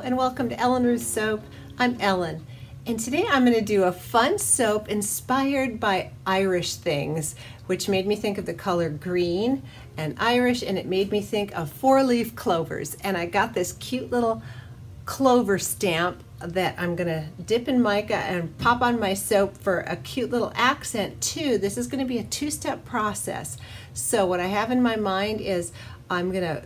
Hello and welcome to Ellen Ruth Soap. I'm Ellen, and today I'm going to do a fun soap inspired by Irish things, which made me think of the color green and Irish, and it made me think of four-leaf clovers. And I got this cute little clover stamp that I'm going to dip in mica and pop on my soap for a cute little accent too. This is going to be a two-step process. So what I have in my mind is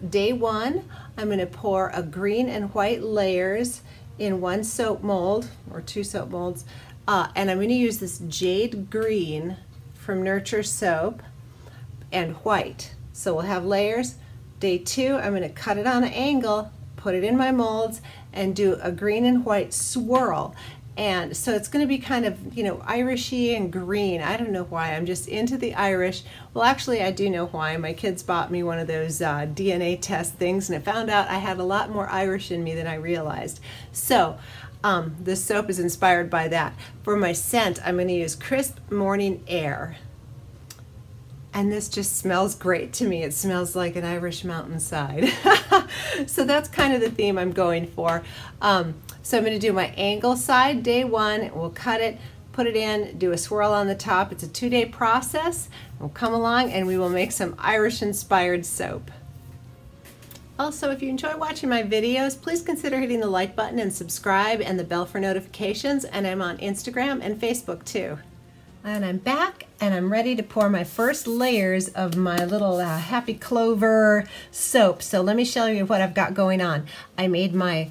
day one, I'm gonna pour a green and white layers in one soap mold or two soap molds. And I'm gonna use this jade green from Nurture Soap and white. So we'll have layers. Day two, I'm gonna cut it on an angle, put it in my molds and do a green and white swirl. And so it's going to be kind of, you know, Irishy and green. I don't know why. I'm just into the Irish. Well, actually, I do know why. My kids bought me one of those DNA test things, and I found out I had a lot more Irish in me than I realized. So this soap is inspired by that. For my scent, I'm going to use Crisp Morning Air. And this just smells great to me. It smells like an Irish mountainside. So that's kind of the theme I'm going for. So I'm going to do my angle side, day one. We'll cut it, put it in, do a swirl on the top. It's a two-day process. We'll come along and we will make some Irish-inspired soap. Also, if you enjoy watching my videos, please consider hitting the like button and subscribe and the bell for notifications. And I'm on Instagram and Facebook too. And I'm back, and I'm ready to pour my first layers of my little Happy Clover soap. So let me show you what I've got going on. I made my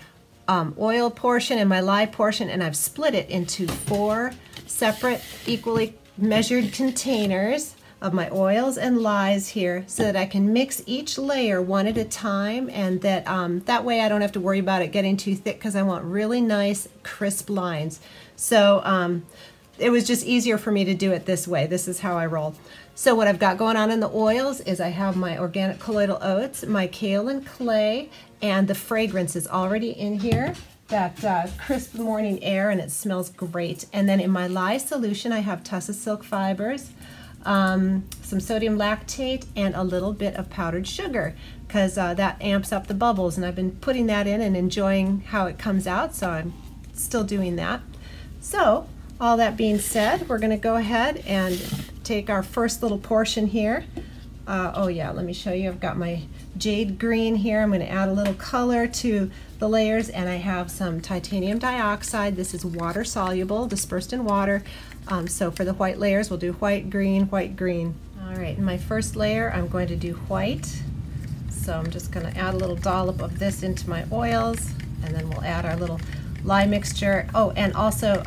oil portion and my lye portion, and I've split it into four separate equally measured containers of my oils and lies here so that I can mix each layer one at a time, and that that way I don't have to worry about it getting too thick because I want really nice crisp lines. So it was just easier for me to do it this way. This is how I roll. So what I've got going on in the oils is I have my organic colloidal oats, my kale and clay, and the fragrance is already in here, that Crisp Morning Air, and it smells great. And then in my lye solution, I have tussa silk fibers, some sodium lactate, and a little bit of powdered sugar, because that amps up the bubbles, and I've been putting that in and enjoying how it comes out, so I'm still doing that. So all that being said, we're going to go ahead and take our first little portion here. Oh yeah, let me show you. I've got my jade green here. I'm going to add a little color to the layers, and I have some titanium dioxide. This is water soluble, dispersed in water. So for the white layers, we'll do white, green, white, green. All right, in my first layer, I'm going to do white. So I'm just going to add a little dollop of this into my oils, and then we'll add our little lye mixture. Oh, and also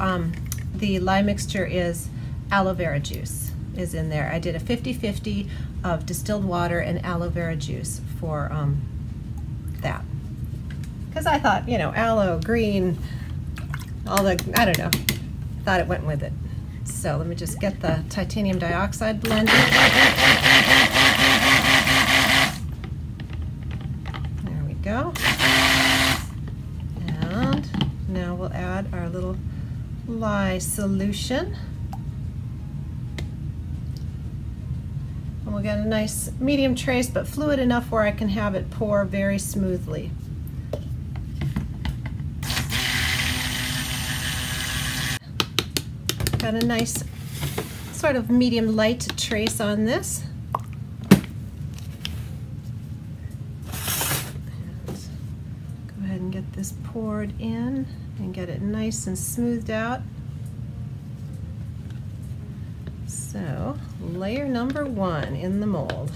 the lye mixture is aloe vera juice is in there. I did a 50-50 of distilled water and aloe vera juice for that. Because I thought, you know, aloe, green, all the, I don't know, thought it went with it. So let me just get the titanium dioxide blended. There we go. And now we'll add our little lye solution. And we'll get a nice medium trace, but fluid enough where I can have it pour very smoothly. Got a nice sort of medium light trace on this. Let's go ahead and get this poured in and get it nice and smoothed out. So, layer number one in the mold.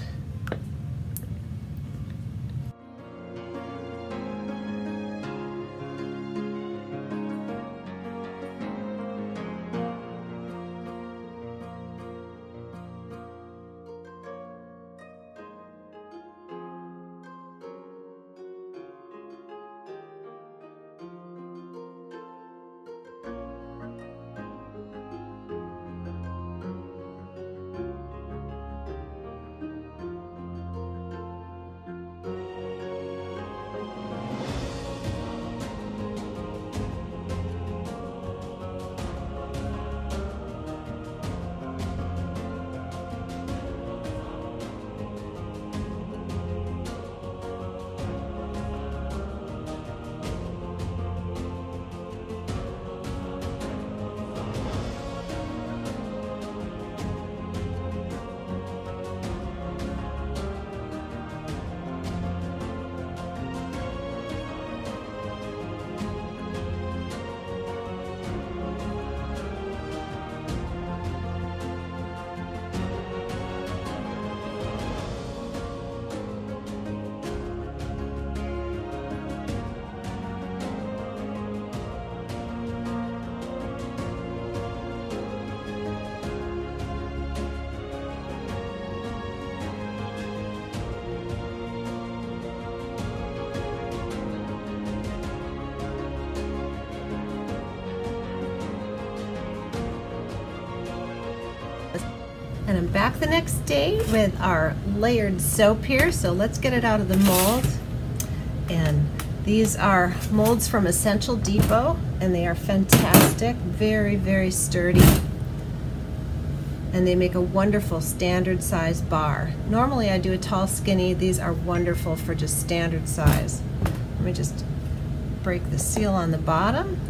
And I'm back the next day with our layered soap here. So let's get it out of the mold. And these are molds from Essential Depot, and they are fantastic, very, very sturdy. And they make a wonderful standard size bar. Normally I do a tall skinny. These are wonderful for just standard size. Let me just break the seal on the bottom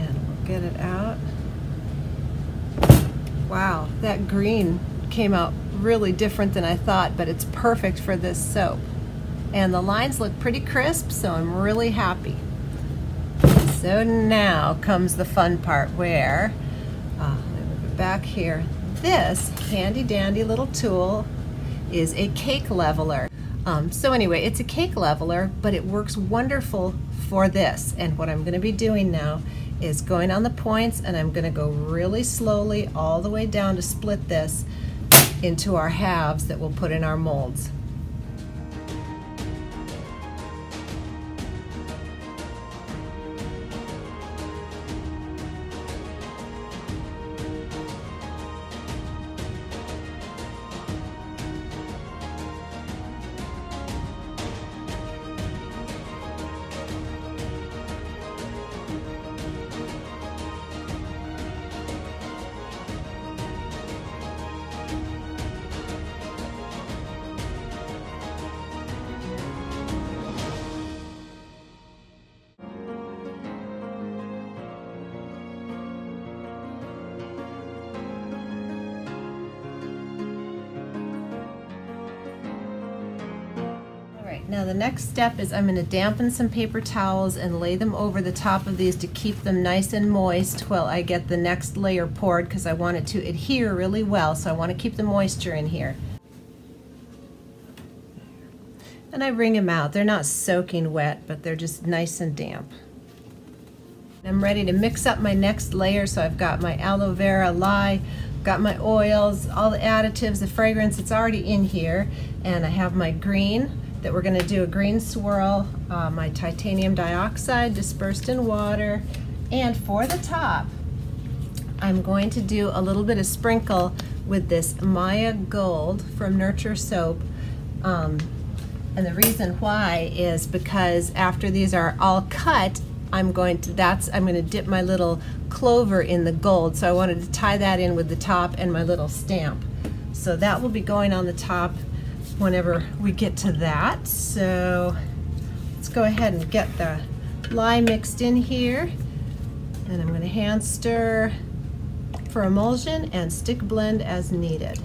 and we'll get it out. Wow, that green came out really different than I thought, but it's perfect for this soap. And the lines look pretty crisp, so I'm really happy. So now comes the fun part where back here. This handy dandy little tool is a cake leveler. So anyway, it's a cake leveler, but it works wonderful for this. And what I'm going to be doing now is going on the points, and I'm going to go really slowly all the way down to split this into our halves that we'll put in our molds. Now the next step is I'm going to dampen some paper towels and lay them over the top of these to keep them nice and moist while I get the next layer poured, because I want it to adhere really well, so I want to keep the moisture in here. And I wring them out. They're not soaking wet, but they're just nice and damp. I'm ready to mix up my next layer, so I've got my aloe vera lye, got my oils, all the additives, the fragrance, it's already in here, and I have my green that we're going to do a green swirl, my titanium dioxide dispersed in water, and for the top I'm going to do a little bit of sprinkle with this Maya Gold from Nurture Soap, and the reason why is because after these are all cut, I'm going to dip my little clover in the gold, so I wanted to tie that in with the top and my little stamp, so that will be going on the top whenever we get to that. So let's go ahead and get the lye mixed in here, and I'm going to hand stir for emulsion and stick blend as needed.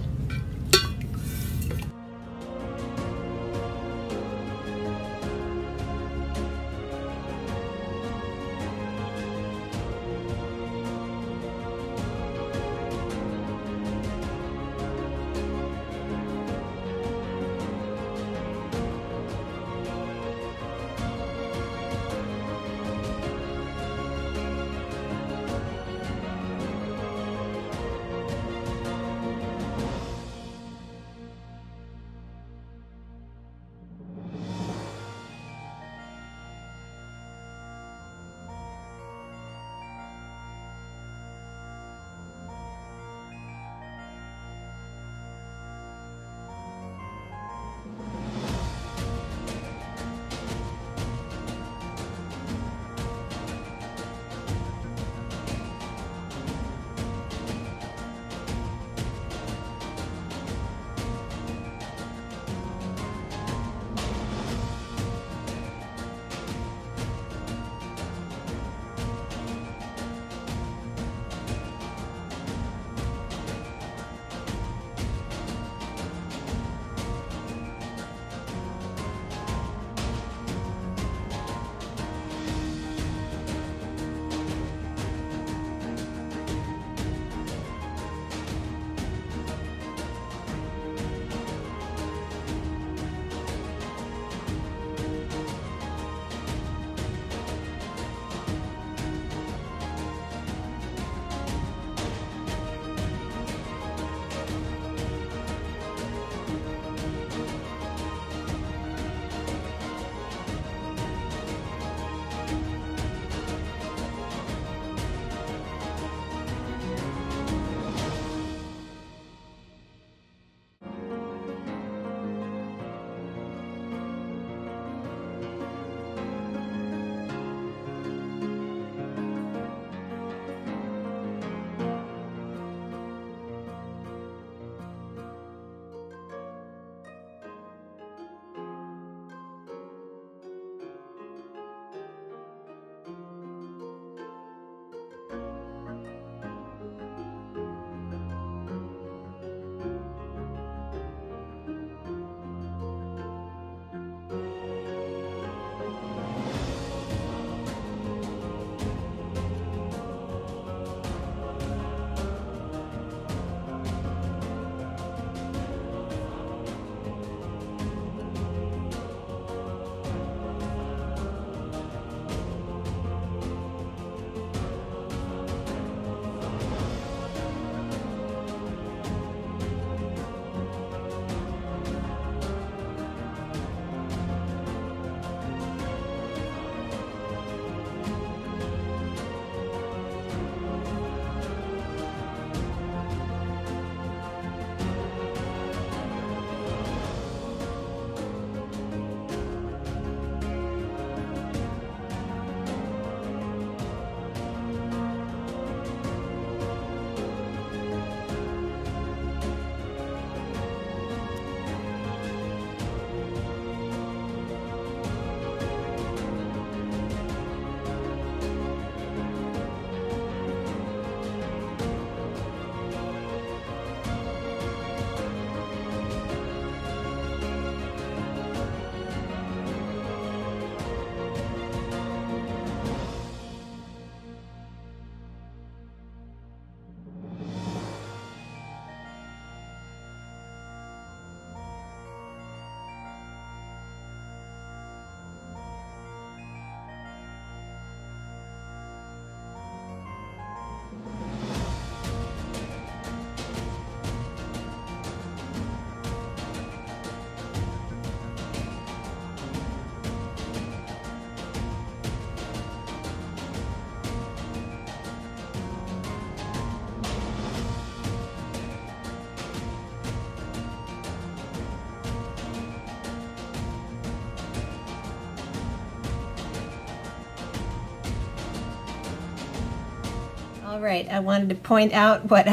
All right, I wanted to point out what,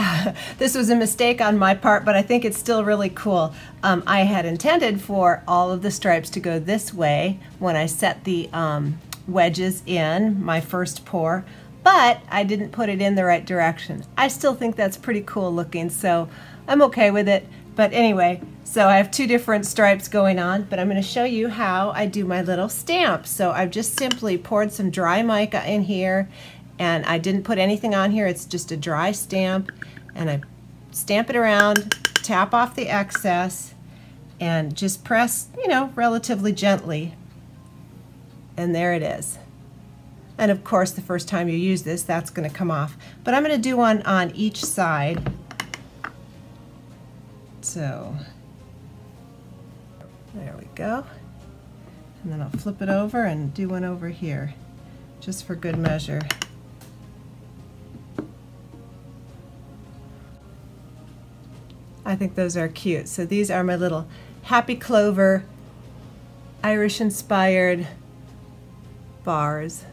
this was a mistake on my part, but I think it's still really cool. I had intended for all of the stripes to go this way when I set the wedges in my first pour, but I didn't put it in the right direction. I still think that's pretty cool looking, so I'm okay with it. But anyway, so I have two different stripes going on, but I'm going to show you how I do my little stamp. So I've just simply poured some dry mica in here, and I didn't put anything on here. It's just a dry stamp, and I stamp it around, tap off the excess, and just press, you know, relatively gently. And there it is. And of course, the first time you use this, that's going to come off. But I'm going to do one on each side. So there we go. And then I'll flip it over and do one over here, just for good measure. I think those are cute. So these are my little Happy Clover Irish-inspired bars.